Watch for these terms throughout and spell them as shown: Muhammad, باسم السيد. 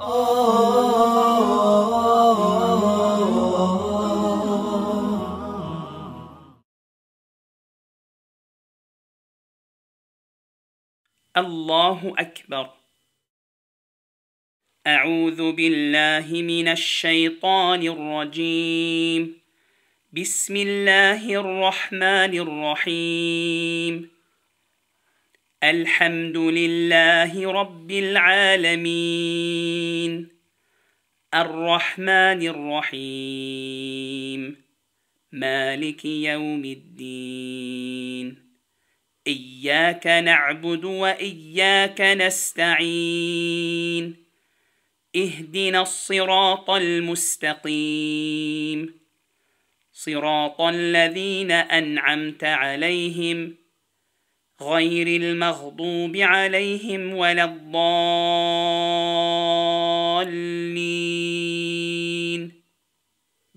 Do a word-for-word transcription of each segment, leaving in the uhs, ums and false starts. الله أكبر. أعوذ بالله من الشيطان الرجيم. بسم الله الرحمن الرحيم. الحمد لله رب العالمين. الرحمن الرحيم. مالك يوم الدين. إياك نعبد وإياك نستعين. اهدنا الصراط المستقيم، صراط الذين أنعمت عليهم غير المغضوب عليهم ولا الضالين.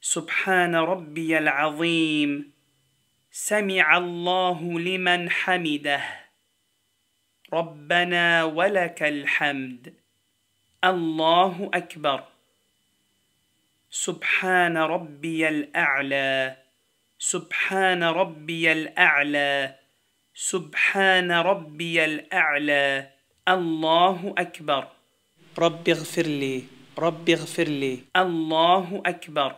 سبحان ربي العظيم. سمع الله لمن حمده، ربنا ولك الحمد. الله أكبر. سبحان ربي الأعلى، سبحان ربي الأعلى، سبحان ربي الأعلى. الله أكبر. رب اغفر لي، رب اغفر لي. الله أكبر.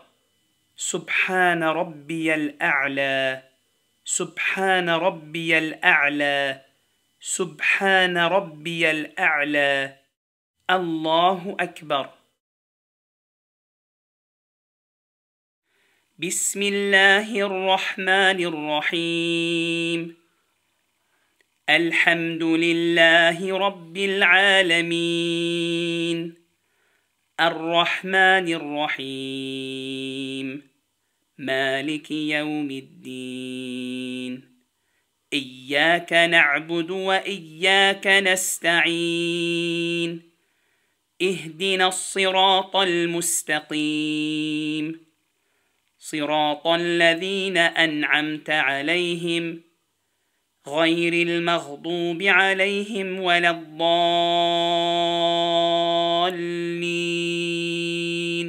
سبحان ربي الأعلى، سبحان ربي الأعلى، سبحان ربي الأعلى. الله أكبر. بسم الله الرحمن الرحيم. الحمد لله رب العالمين. الرحمن الرحيم. مالك يوم الدين. إياك نعبد وإياك نستعين. اهدنا الصراط المستقيم، صراط الذين أنعمت عليهم غير المغضوب عليهم ولا الضالين.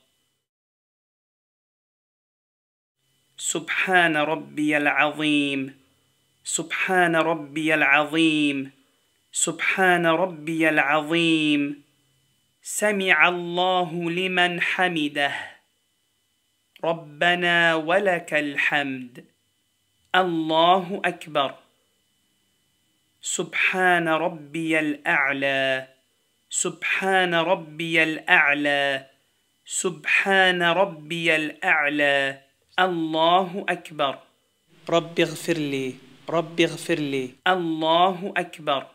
سبحان ربي العظيم، سبحان ربي العظيم، سبحان ربي العظيم. سمع الله لمن حمده، ربنا ولك الحمد. الله أكبر. سبحان ربي الأعلى، سبحان ربي الأعلى، سبحان ربي الأعلى. الله أكبر. رب اغفر لي، رب اغفر لي. الله أكبر.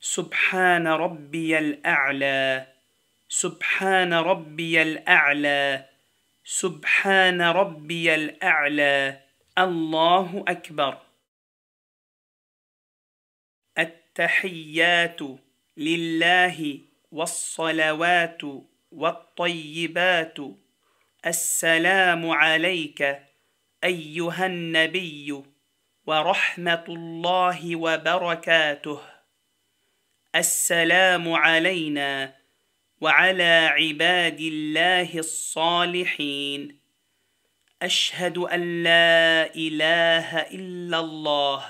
سبحان ربي الأعلى، سبحان ربي الأعلى، سبحان ربي الأعلى. الله أكبر. التحيات لله والصلوات والطيبات. السلام عليك أيها النبي ورحمة الله وبركاته. السلام علينا وعلى عباد الله الصالحين. أشهد أن لا إله إلا الله،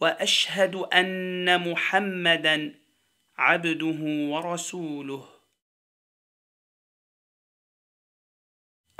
وأشهد أن محمدًا عبده ورسوله.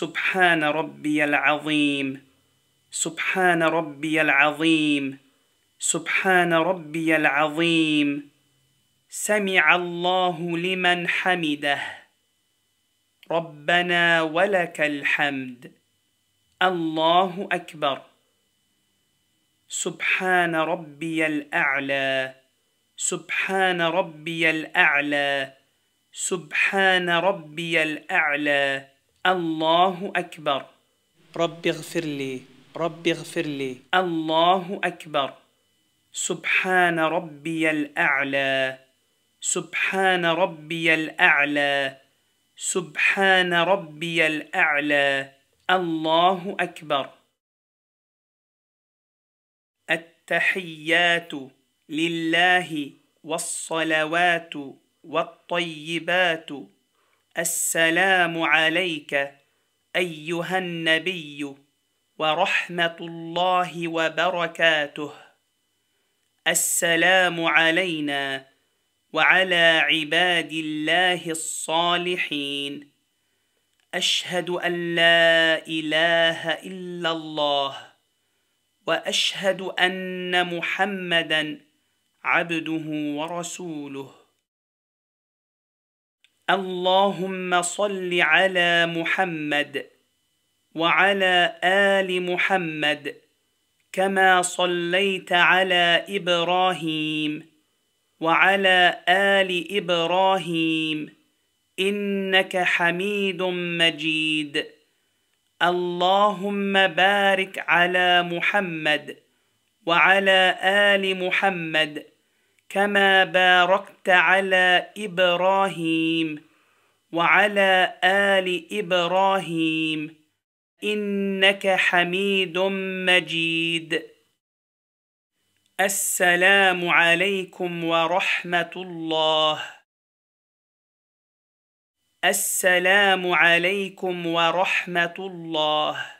سبحان ربي العظيم، سبحان ربي العظيم، سبحان ربي العظيم. سمع الله لمن حمده. ربنا ولك الحمد. الله أكبر. سبحان ربي الأعلى، سبحان ربي الأعلى، سبحان ربي الأعلى. الله أكبر. رب اغفر لي، رب اغفر لي. الله أكبر. سبحان ربي الأعلى، سبحان ربي الأعلى، سبحان ربي الأعلى. الله أكبر. التحيات لله والصلوات والطيبات. السلام عليك أيها النبي ورحمة الله وبركاته. السلام علينا وعلى عباد الله الصالحين. أشهد أن لا إله إلا الله وأشهد أن محمدًا عبده ورسوله. اللهم صل على محمد وعلى آل محمد كما صليت على إبراهيم وعلى آل إبراهيم إنك حميد مجيد. اللهم بارك على محمد وعلى آل محمد كما باركت على إبراهيم وعلى آل إبراهيم إنك حميد مجيد. السلام عليكم ورحمة الله. السلام عليكم ورحمة الله.